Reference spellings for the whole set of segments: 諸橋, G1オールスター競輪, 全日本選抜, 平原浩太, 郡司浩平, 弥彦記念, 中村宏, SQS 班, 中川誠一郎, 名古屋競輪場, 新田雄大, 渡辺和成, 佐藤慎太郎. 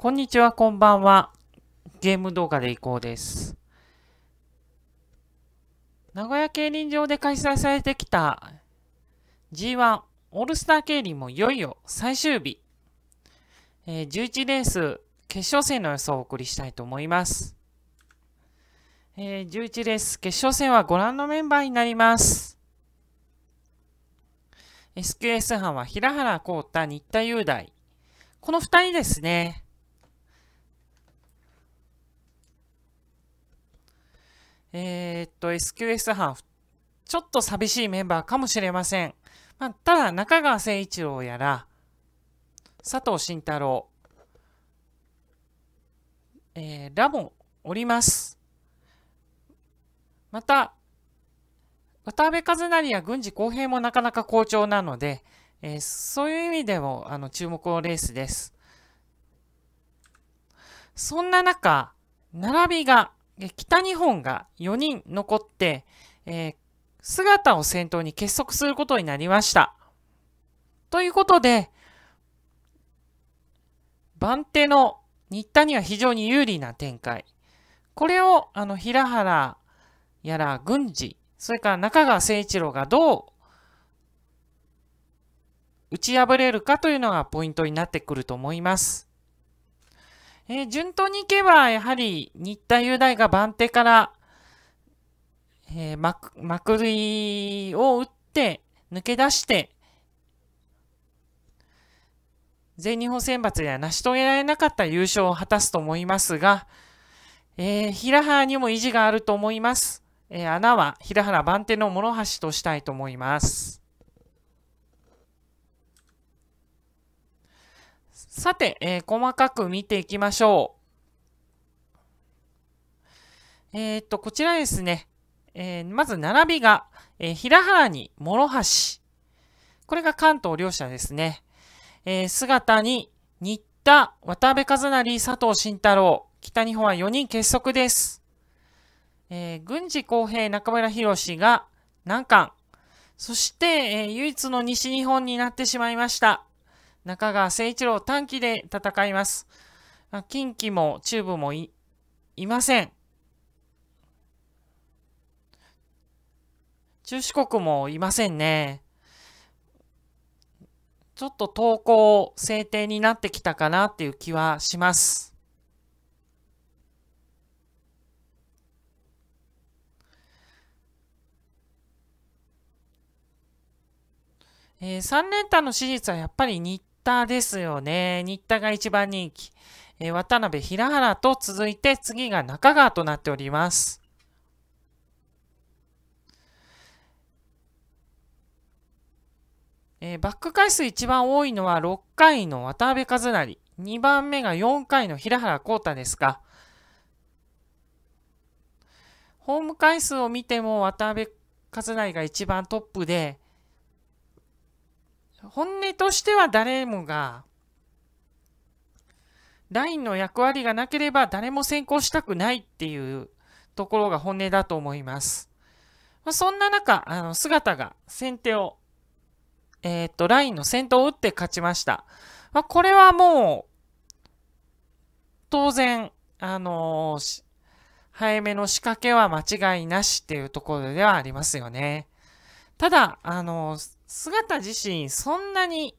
こんにちは、こんばんは。ゲーム動画でいこうです。名古屋競輪場で開催されてきた G1 オールスター競輪もいよいよ最終日。11レース決勝戦の予想をお送りしたいと思います。11レース決勝戦はご覧のメンバーになります。SQS 班は平原浩太、新田雄大。この2人ですね。SQS 班、ちょっと寂しいメンバーかもしれません。まあ、ただ、中川誠一郎やら、佐藤慎太郎、らもおります。また、渡辺和成や郡司浩平もなかなか好調なので、そういう意味でも注目のレースです。そんな中、並びが、北日本が4人残って、姿を先頭に結束することになりました。ということで、番手の新田には非常に有利な展開。これを平原やら郡司、それから中川誠一郎がどう打ち破れるかというのがポイントになってくると思います。順当にいけば、やはり、新田雄大が番手から、まくりを打って、抜け出して、全日本選抜では成し遂げられなかった優勝を果たすと思いますが、平原にも意地があると思います。穴は平原番手の諸橋としたいと思います。さて、細かく見ていきましょう。こちらですね。まず並びが、平原に諸橋。これが関東両者ですね。姿に新田、渡辺和成、佐藤慎太郎。北日本は4人結束です。郡司浩平、中村宏が難関。そして、唯一の西日本になってしまいました。中川誠一郎短期で戦います。近畿も中部も いません。中四国もいませんね。ちょっと投稿制定になってきたかなっていう気はします。3連単の史実はやっぱり新田ですよね。新田が1番人気、渡辺、平原と続いて次が中川となっております。バック回数一番多いのは6回の渡辺和成、2番目が4回の平原浩太ですが、ホーム回数を見ても渡辺和成が一番トップで、本音としては誰もが、ラインの役割がなければ誰も先行したくないっていうところが本音だと思います。まあ、そんな中、姿が先手を、ラインの先頭を打って勝ちました。まあ、これはもう、当然、早めの仕掛けは間違いなしっていうところではありますよね。ただ、姿自身、そんなに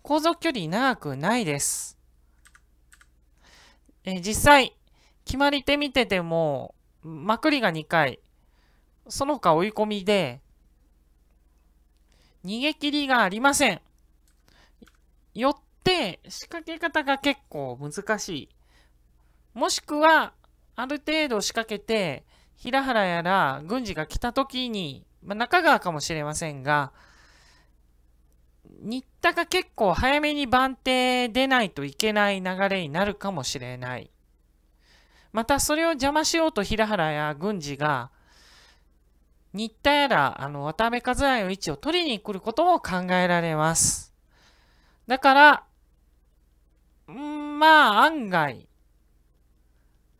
航続距離長くないです。実際、決まり手見てても、まくりが2回、その他追い込みで、逃げ切りがありません。よって、仕掛け方が結構難しい。もしくは、ある程度仕掛けて、平原やら郡司が来た時に、まあ、中川かもしれませんが、新田が結構早めに番手出ないといけない流れになるかもしれない。またそれを邪魔しようと平原や郡司が新田やら渡辺和成の位置を取りに来ることも考えられます。だから、まあ案外、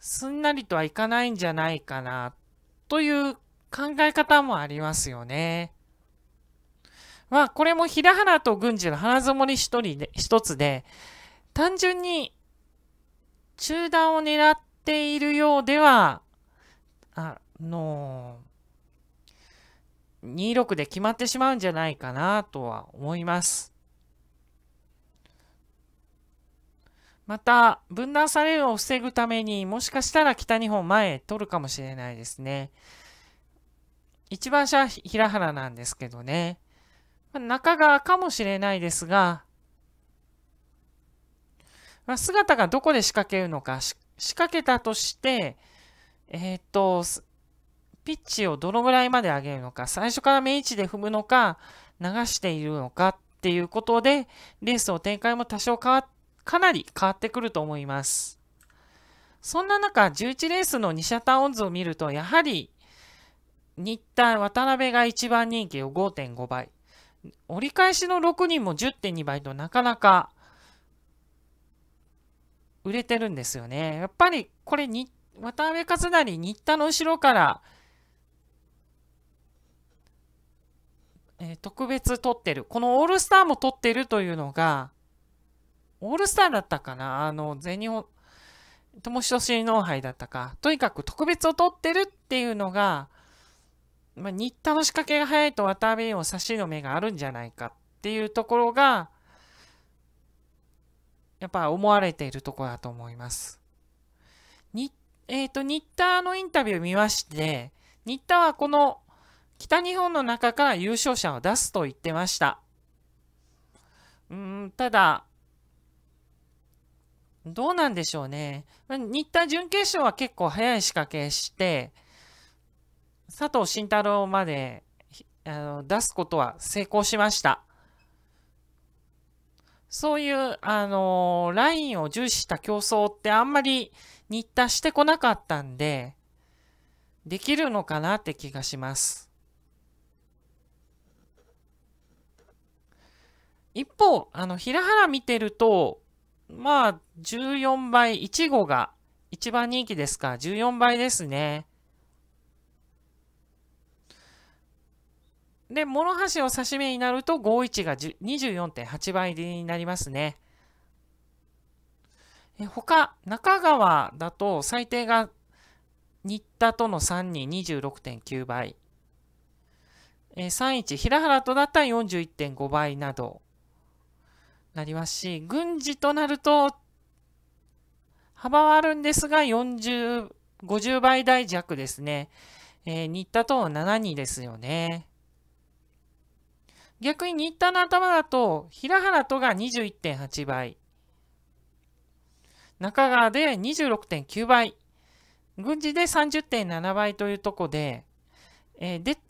すんなりとはいかないんじゃないかなという考え方もありますよね。まあ、これも平原と郡司の花積もり一つで、単純に中段を狙っているようでは、26で決まってしまうんじゃないかなとは思います。また、分断されるのを防ぐためにもしかしたら北日本前取るかもしれないですね。1番車平原なんですけどね。中川かもしれないですが、姿がどこで仕掛けるのか、仕掛けたとして、ピッチをどのぐらいまで上げるのか、最初から目位置で踏むのか、流しているのかっていうことで、レースの展開も多少かなり変わってくると思います。そんな中、11レースの2車単oddsを見ると、やはり、新田、渡辺が1番人気を 5.5 倍。折り返しの6人も 10.2 倍となかなか売れてるんですよね。やっぱりこれに渡辺和成、新田の後ろから、特別取ってる。このオールスターも取ってるというのが、オールスターだったかな、全日本、友久親王杯だったか。とにかく特別を取ってるっていうのが、新田の仕掛けが早いと渡辺を差しの目があるんじゃないかっていうところが、やっぱ思われているところだと思います。新田のインタビューを見まして、新田はこの北日本の中から優勝者を出すと言ってました。ただ、どうなんでしょうね。新田準決勝は結構早い仕掛けして、佐藤慎太郎まで出すことは成功しました。そういう、ラインを重視した競争ってあんまり新田してこなかったんで、できるのかなって気がします。一方、平原見てると、14倍、1号が一番人気ですから、14倍ですね。で、諸橋を差し目になると51が 24.8 倍になりますね。他、中川だと最低が新田との3人 26.9 倍。31、平原とだったら 41.5 倍などなりますし、郡司となると幅はあるんですが50倍台弱ですね。新田との7人ですよね。逆に新田の頭だと、平原とが 21.8 倍。中川で 26.9 倍。郡司で 30.7 倍というところで、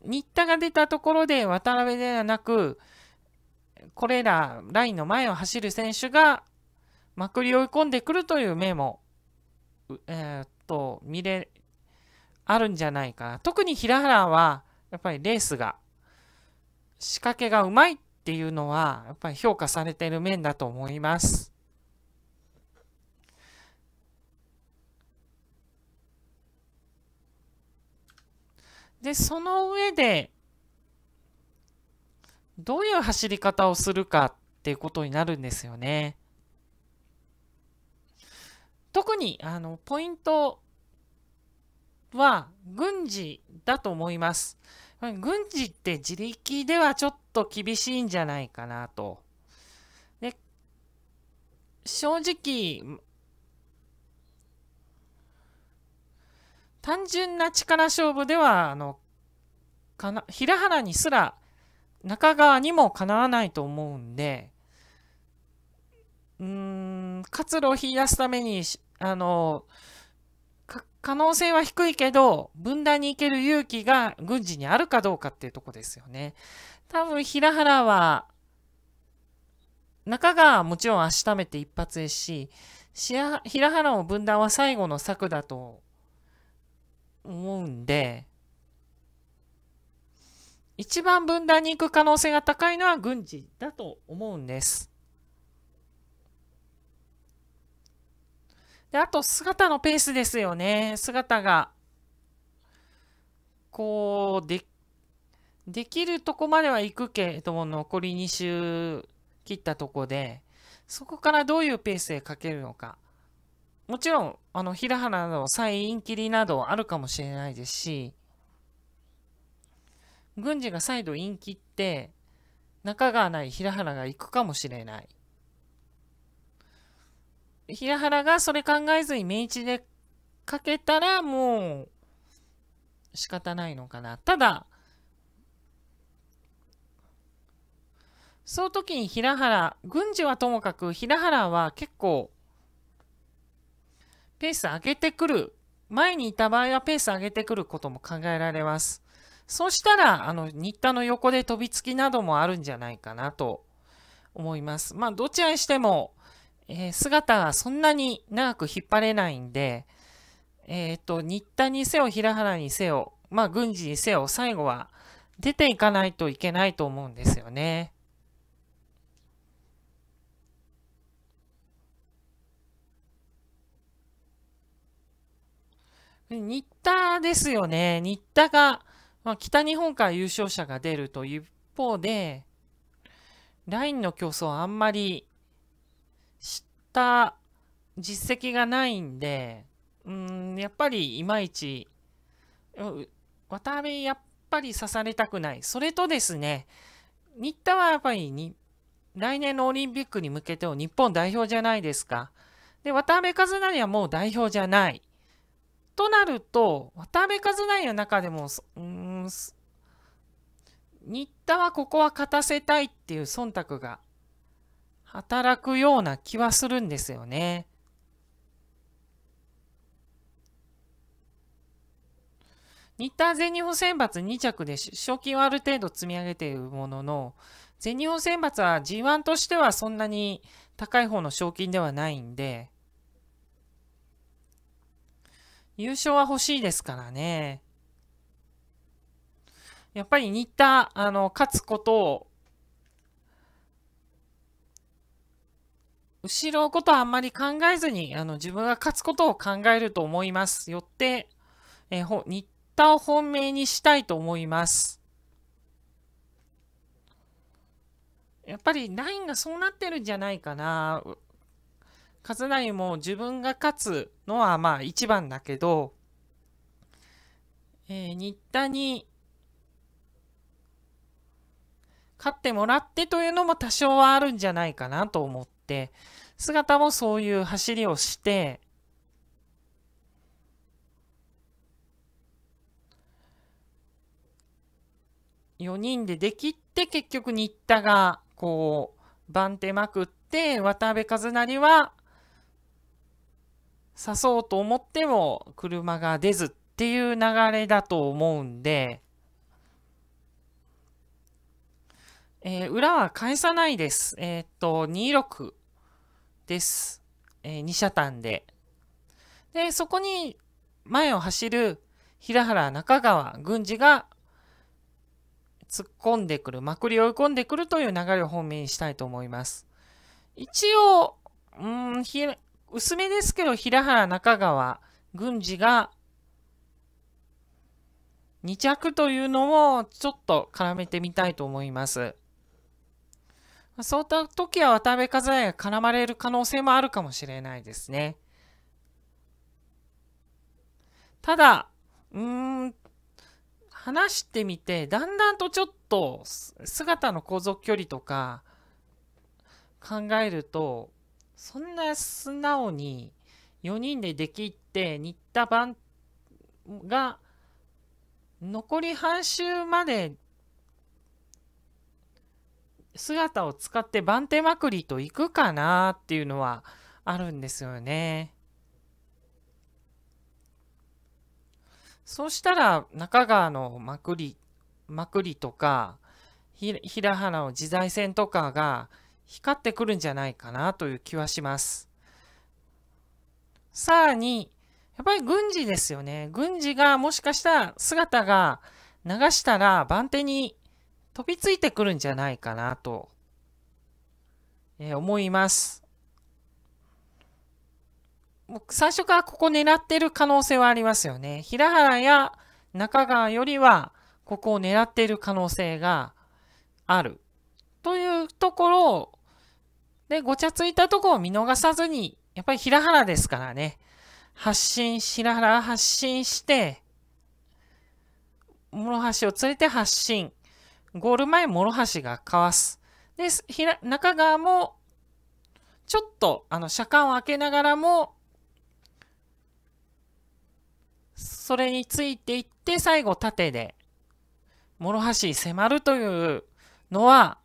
新田が出たところで渡辺ではなく、これらラインの前を走る選手がまくり追い込んでくるという面も、あるんじゃないかな。特に平原は、やっぱりレースが、仕掛けがうまいっていうのはやっぱり評価されている面だと思います。で、その上でどういう走り方をするかっていうことになるんですよね。特にポイントは郡司だと思います。郡司って自力ではちょっと厳しいんじゃないかなと。で、正直、単純な力勝負では、平原にすら、中川にもかなわないと思うんで、活路を引き出すために、可能性は低いけど、分断に行ける勇気が郡司にあるかどうかっていうとこですよね。多分、平原は、中川はもちろん足ためて一発ですし、平原の分断は最後の策だと思うんで、一番分断に行く可能性が高いのは郡司だと思うんです。で、あと、姿のペースですよね。姿が、こう、できるとこまでは行くけれども、残り2周切ったとこで、そこからどういうペースでかけるのか。もちろん、飛騨原の西院切りなどあるかもしれないですし、軍司が再度院切って、中川ない平原が行くかもしれない。平原がそれ考えずに明治でかけたらもう仕方ないのかな。ただ、その時に平原、軍司はともかく平原は結構ペース上げてくる。前にいた場合はペース上げてくることも考えられます。そうしたら、新田の横で飛びつきなどもあるんじゃないかなと思います。まあ、どちらにしても、姿がそんなに長く引っ張れないんで、新田にせよ、平原にせよ、まあ、軍司にせよ、最後は出ていかないといけないと思うんですよね。新田ですよね。新田が、まあ、北日本から優勝者が出るという一方で、ラインの競争はあんまりした実績がないんで、やっぱりいまいち、渡辺やっぱり刺されたくない。それとですね、新田はやっぱり来年のオリンピックに向けての日本代表じゃないですか。で、渡辺和成はもう代表じゃない。となると、渡辺和成の中でも、新田はここは勝たせたいっていう忖度が働くような気はするんですよね。新田は全日本選抜2着で賞金はある程度積み上げているものの、全日本選抜は G1 としてはそんなに高い方の賞金ではないんで、優勝は欲しいですからね。やっぱり新田、勝つことを、後ろのことはあんまり考えずに、自分が勝つことを考えると思います。よって、新田を本命にしたいと思います。やっぱりラインがそうなってるんじゃないかな。和成も自分が勝つのはまあ一番だけど、新田に勝ってもらってというのも多少はあるんじゃないかなと思って、姿もそういう走りをして、4人でできって結局新田がこう番手まくって、渡辺和成は刺そうと思っても車が出ずっていう流れだと思うんで、裏は返さないです。26です。2車単で。で、そこに前を走る平原、中川、軍司が突っ込んでくる、まくり追い込んでくるという流れを本命にしたいと思います。一応、薄めですけど、平原、中川、軍司が2着というのをちょっと絡めてみたいと思います。そういった時は渡辺和成が絡まれる可能性もあるかもしれないですね。ただ、話してみて、だんだんとちょっと姿の航続距離とか考えると、そんな素直に4人でできって新田番が残り半周まで姿を使って番手まくりといくかなっていうのはあるんですよね。そうしたら中川のまくりとか平原の自在戦とかが光ってくるんじゃないかなという気はします。さらに、やっぱり軍司ですよね。軍司がもしかしたら姿が流したら番手に飛びついてくるんじゃないかなと、思います。もう最初からここ狙ってる可能性はありますよね。平原や中川よりはここを狙っている可能性がある。というところを、で、ごちゃついたところを見逃さずにやっぱり平原ですからね。平原発信して、諸橋を連れて発進。ゴール前、諸橋がかわす。で、中川も、ちょっと、車間を開けながらも、それについていって、最後、縦で、諸橋に迫るというのは、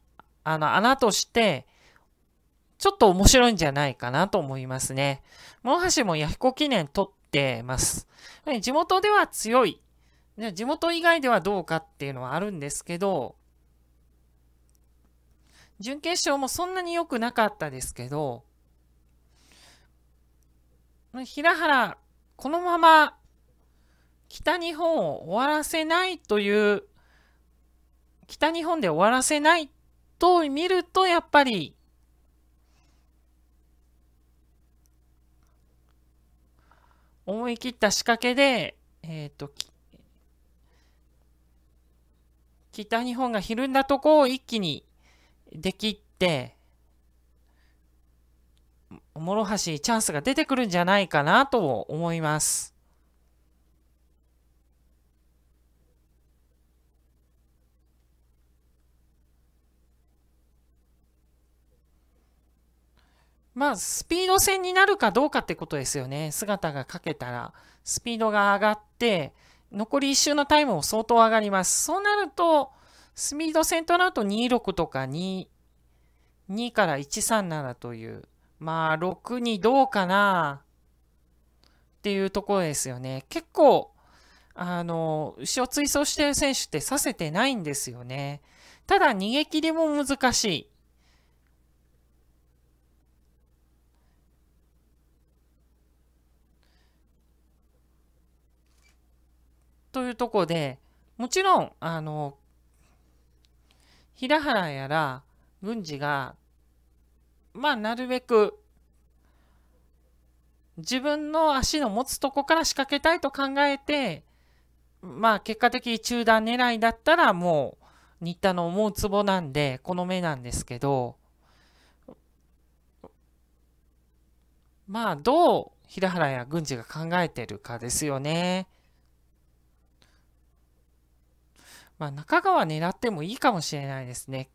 穴として、ちょっと面白いんじゃないかなと思いますね。諸橋も弥彦記念取ってます。地元では強い。地元以外ではどうかっていうのはあるんですけど、準決勝もそんなに良くなかったですけど、平原、このまま北日本を終わらせないという、北日本で終わらせないと見ると、やっぱり、思い切った仕掛けで、北日本がひるんだとこを一気にできって、諸橋チャンスが出てくるんじゃないかなと思います。まあ、スピード戦になるかどうかってことですよね。姿がかけたら、スピードが上がって、残り1周のタイムも相当上がります。そうなると、スピード戦となると26とか2から137という、まあ、6にどうかなっていうところですよね。結構、後ろ追走してる選手ってさせてないんですよね。ただ、逃げ切りも難しい。というところで、もちろん、平原やら郡司が、まあ、なるべく、自分の足の持つとこから仕掛けたいと考えて、まあ、結果的に中段狙いだったら、もう、新田の思うツボなんで、この目なんですけど、まあ、どう平原や郡司が考えてるかですよね。まあ中川狙ってもいいかもしれないですね。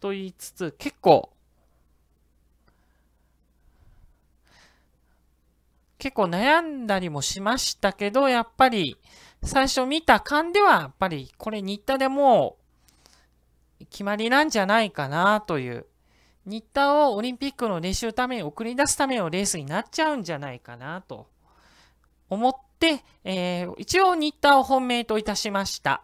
と言いつつ、結構悩んだりもしましたけど、やっぱり最初見た感では、やっぱりこれ新田でもう決まりなんじゃないかなという。新田をオリンピックの練習ために送り出すためのレースになっちゃうんじゃないかなと思って、一応新田を本命といたしました。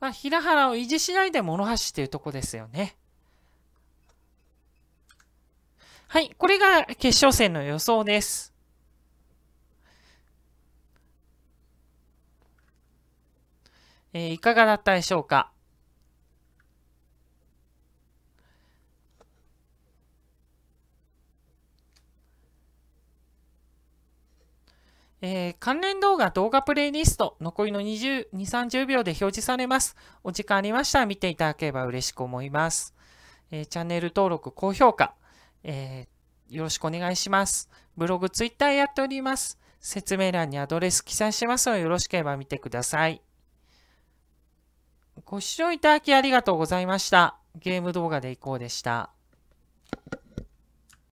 まあ、平原を維持しないで諸橋っていうとこですよね。はい、これが決勝戦の予想です。いかがだったでしょうか。関連動画プレイリスト、残りの20、30秒で表示されます。お時間ありましたら見ていただければ嬉しく思います。チャンネル登録、高評価、よろしくお願いします。ブログ、Twitter やっております。説明欄にアドレス記載しますので、よろしければ見てください。ご視聴いただきありがとうございました。ゲーム動画でいこうでした。